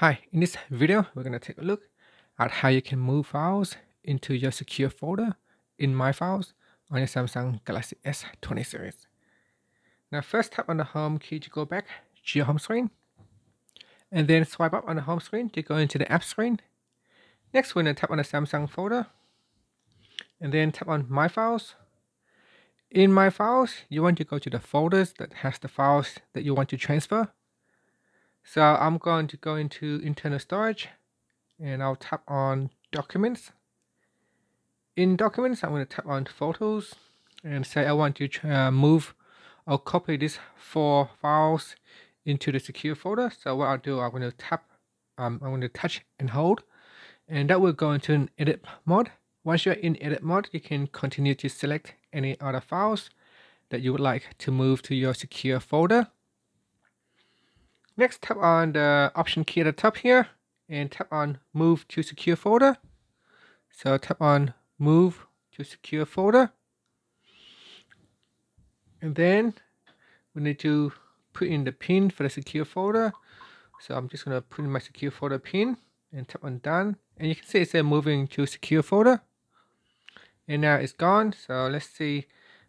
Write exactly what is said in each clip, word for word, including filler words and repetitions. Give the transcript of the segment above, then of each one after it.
Hi, in this video, we're going to take a look at how you can move files into your secure folder in My Files on your Samsung Galaxy S twenty series. Now first tap on the home key to go back to your home screen, and then swipe up on the home screen to go into the app screen. Next, we're going to tap on the Samsung folder, and then tap on My Files. In My Files, you want to go to the folders that has the files that you want to transfer. So I'm going to go into internal storage, and I'll tap on documents. In documents, I'm going to tap on photos and say I want to uh, move or copy these four files into the secure folder. So what I'll do, I'm going to tap, um, I'm going to touch and hold, and that will go into an edit mode. Once you're in edit mode, you can continue to select any other files that you would like to move to your secure folder. Next, tap on the option key at the top here and tap on move to secure folder. So tap on move to secure folder. And then we need to put in the pin for the secure folder. So I'm just going to put in my secure folder pin and tap on done. And you can see it says moving to secure folder. And now it's gone. So let's see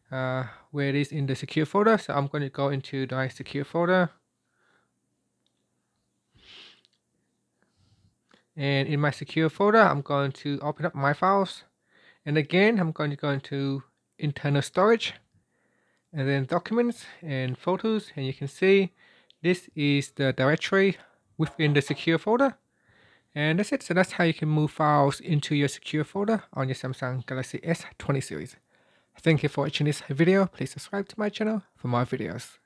uh, where it is in the secure folder. So I'm going to go into the secure folder. And in my secure folder, I'm going to open up My Files. And again, I'm going to go into internal storage, and then documents and photos. And you can see this is the directory within the secure folder. And that's it. So that's how you can move files into your secure folder on your Samsung Galaxy S twenty series. Thank you for watching this video. Please subscribe to my channel for more videos.